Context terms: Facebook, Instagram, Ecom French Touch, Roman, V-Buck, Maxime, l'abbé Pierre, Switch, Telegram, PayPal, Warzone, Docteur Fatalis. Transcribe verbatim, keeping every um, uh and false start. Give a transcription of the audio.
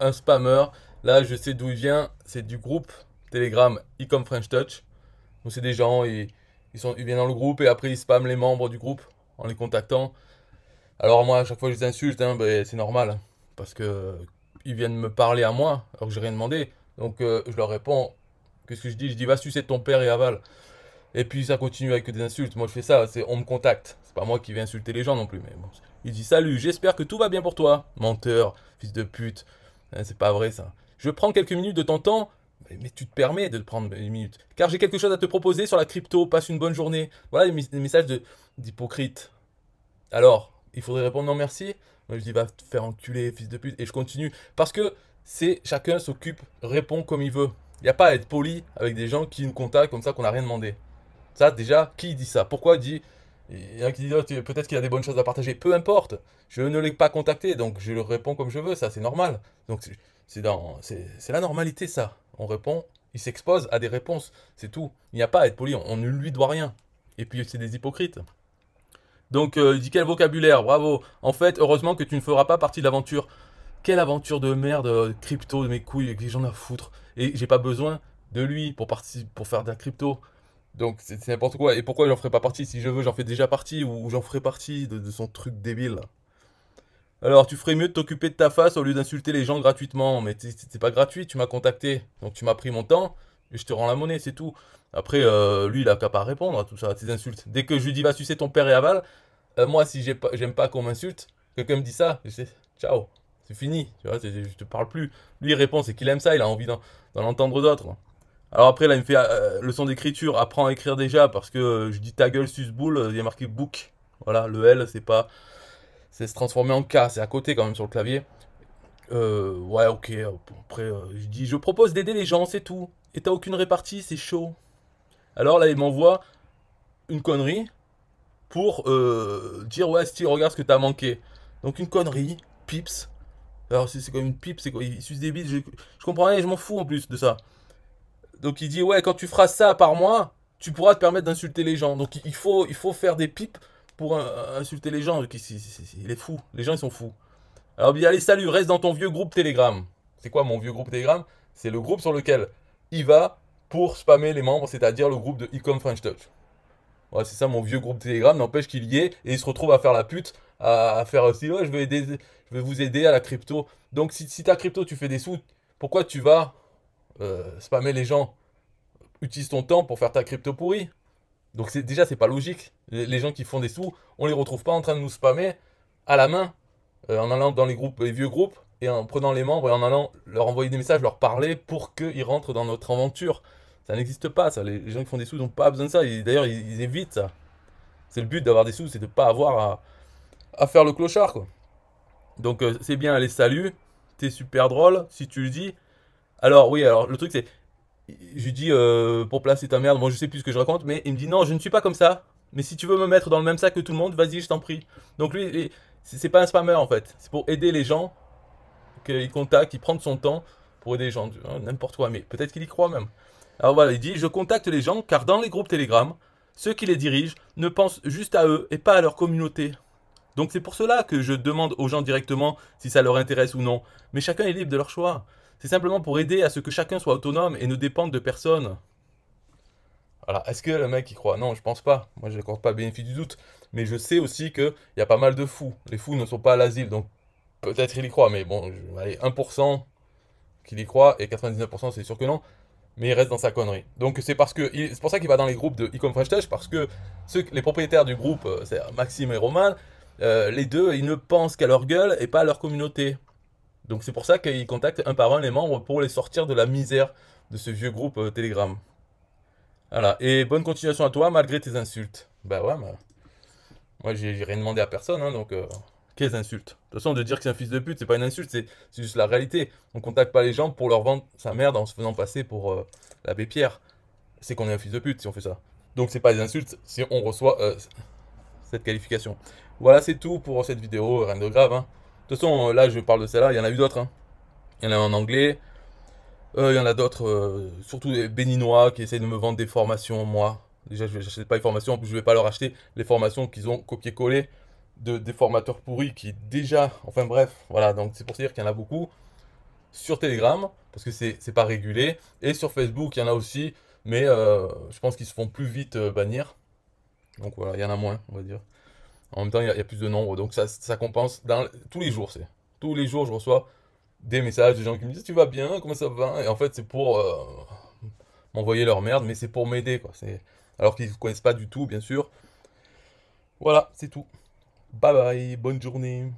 un spammeur. Là, je sais d'où il vient. C'est du groupe Telegram Ecom French Touch. Donc, c'est des gens, ils, ils, sont, ils viennent dans le groupe et après, ils spamment les membres du groupe en les contactant. Alors, moi, à chaque fois, je les insulte. Hein, ben, c'est normal parce que ils viennent me parler à moi alors que j'ai rien demandé. Donc, euh, je leur réponds. Qu'est-ce que je dis? Je dis, va sucer ton père et avale. Et puis, ça continue avec des insultes. Moi, je fais ça. C'est on me contacte. C'est pas moi qui vais insulter les gens non plus. Mais bon. Il dit, salut, j'espère que tout va bien pour toi. Menteur, fils de pute. Hein, c'est pas vrai, ça. Je prends quelques minutes de ton temps. Mais tu te permets de prendre une minute. Car j'ai quelque chose à te proposer sur la crypto. Passe une bonne journée. Voilà les messages d'hypocrite. Alors, il faudrait répondre non merci. Moi, je dis, va te faire enculer, fils de pute. Et je continue. Parce que c'est chacun s'occupe, répond comme il veut. Il n'y a pas à être poli avec des gens qui nous contactent comme ça qu'on n'a rien demandé. Ça, déjà, qui dit ça? Pourquoi dit? Il y en a qui disent, oh, peut-être qu'il a des bonnes choses à partager. Peu importe. Je ne l'ai pas contacté, donc je le réponds comme je veux. Ça, c'est normal. Donc, c'est la normalité, ça. On répond, il s'expose à des réponses. C'est tout. Il n'y a pas à être poli. On, on ne lui doit rien. Et puis, c'est des hypocrites. Donc, euh, il dit, quel vocabulaire? Bravo. En fait, heureusement que tu ne feras pas partie de l'aventure. Quelle aventure de merde, crypto de mes couilles, que j'en ai à foutre. Et j'ai pas besoin de lui pour, pour faire de la crypto. Donc c'est n'importe quoi. Et pourquoi j'en ferai pas partie? Si je veux, j'en fais déjà partie ou j'en ferai partie de, de son truc débile. Alors tu ferais mieux de t'occuper de ta face au lieu d'insulter les gens gratuitement. Mais c'est pas gratuit, tu m'as contacté. Donc tu m'as pris mon temps et je te rends la monnaie, c'est tout. Après, euh, lui, il a qu'à pas répondre à tout ça, à ces insultes. Dès que je lui dis va sucer ton père et aval, euh, moi si j'aime pas, pas qu'on m'insulte, quelqu'un me dit ça, je sais, ciao, c'est fini, tu vois, je te parle plus. Lui il répond, c'est qu'il aime ça, il a envie d'en en entendre d'autres. Alors après, là, il me fait euh, leçon d'écriture, apprends à écrire déjà, parce que euh, je dis ta gueule, susboule, euh, il y a marqué book. Voilà, le L, c'est pas... C'est se transformer en K, c'est à côté quand même sur le clavier. Euh, ouais, ok, après, euh, je dis, je propose d'aider les gens, c'est tout. Et t'as aucune répartie, c'est chaud. Alors là, il m'envoie une connerie pour euh, dire, ouais, Steve, regarde ce que t'as manqué. Donc une connerie, pips. Alors c'est comme une pipe, c'est quoi? Il suce des bites, je, je comprends rien, je m'en fous en plus de ça. Donc il dit, ouais, quand tu feras ça par moi, tu pourras te permettre d'insulter les gens. Donc il faut, il faut faire des pipes pour euh, insulter les gens. Donc, il, il, il, il est fou, les gens ils sont fous. Alors il dit, allez, salut, reste dans ton vieux groupe Telegram. C'est quoi mon vieux groupe Telegram? C'est le groupe sur lequel il va pour spammer les membres, c'est-à-dire le groupe de Ecom French Touch. Ouais, c'est ça mon vieux groupe Telegram, n'empêche qu'il y est et il se retrouve à faire la pute, à, à faire aussi, ouais, je vais, aider, je vais vous aider à la crypto. Donc si, si ta crypto, tu fais des sous, pourquoi tu vas... Euh, spammer les gens, utilise ton temps pour faire ta crypto pourrie. Donc déjà c'est pas logique, les, les gens qui font des sous, on les retrouve pas en train de nous spammer à la main, euh, en allant dans les groupes, les vieux groupes, et en prenant les membres et en allant leur envoyer des messages, leur parler pour qu'ils rentrent dans notre aventure. Ça n'existe pas ça, les, les gens qui font des sous n'ont pas besoin de ça, d'ailleurs ils, ils évitent ça. C'est le but d'avoir des sous, c'est de pas avoir à, à faire le clochard quoi. Donc euh, c'est bien, allez salut, t'es super drôle, si tu le dis. Alors oui, alors le truc c'est, je lui dis euh, pour placer ta merde, moi bon, je sais plus ce que je raconte, mais il me dit non, je ne suis pas comme ça, mais si tu veux me mettre dans le même sac que tout le monde, vas-y, je t'en prie. Donc lui, c'est pas un spammer en fait, c'est pour aider les gens, qu'il contacte, il prend de son temps pour aider les gens, n'importe quoi, mais peut-être qu'il y croit même. Alors voilà, il dit, je contacte les gens car dans les groupes Telegram, ceux qui les dirigent ne pensent juste à eux et pas à leur communauté. Donc c'est pour cela que je demande aux gens directement si ça leur intéresse ou non, mais chacun est libre de leur choix. C'est simplement pour aider à ce que chacun soit autonome et ne dépende de personne. Alors, est-ce que le mec y croit? Non, je pense pas. Moi, je ne compte pas bénéfice du doute. Mais je sais aussi qu'il y a pas mal de fous. Les fous ne sont pas à l'asile, donc peut-être il y croit. Mais bon, allez, un pour cent qu'il y croit et quatre-vingt-dix-neuf pour cent c'est sûr que non. Mais il reste dans sa connerie. Donc, c'est parce que c'est pour ça qu'il va dans les groupes de Ecom French Touch, parce que ceux, les propriétaires du groupe, c'est Maxime et Roman, euh, les deux, ils ne pensent qu'à leur gueule et pas à leur communauté. Donc c'est pour ça qu'ils contactent un par un les membres pour les sortir de la misère de ce vieux groupe euh, Telegram. Voilà, et bonne continuation à toi malgré tes insultes. Bah ouais, bah, moi j'ai rien demandé à personne, hein, donc euh, quelles insultes? De toute façon, de dire que c'est un fils de pute, c'est pas une insulte, c'est juste la réalité. On contacte pas les gens pour leur vendre sa merde en se faisant passer pour euh, l'abbé Pierre. C'est qu'on est un fils de pute si on fait ça. Donc c'est pas des insultes si on reçoit euh, cette qualification. Voilà, c'est tout pour cette vidéo, rien de grave, hein. De toute façon, là, je parle de celle-là. Il y en a eu d'autres. Hein. Il y en a en anglais. Euh, il y en a d'autres, euh, surtout des béninois qui essayent de me vendre des formations, moi. Déjà, je n'achète pas les formations. En plus, je ne vais pas leur acheter les formations qu'ils ont copié-collé de des formateurs pourris qui, déjà... Enfin, bref. Voilà, donc c'est pour dire qu'il y en a beaucoup. sur Telegram, parce que c'est pas régulé. Et sur Facebook, il y en a aussi, mais euh, je pense qu'ils se font plus vite euh, bannir. Donc voilà, il y en a moins, on va dire. En même temps, il y, y a plus de nombre, donc ça, ça compense dans, tous les jours. C'est tous les jours, je reçois des messages de gens qui me disent « tu vas bien, comment ça va ?» Et en fait, c'est pour euh, m'envoyer leur merde, mais c'est pour m'aider, quoi. Alors qu'ils ne connaissent pas du tout, bien sûr. Voilà, c'est tout. Bye bye, bonne journée.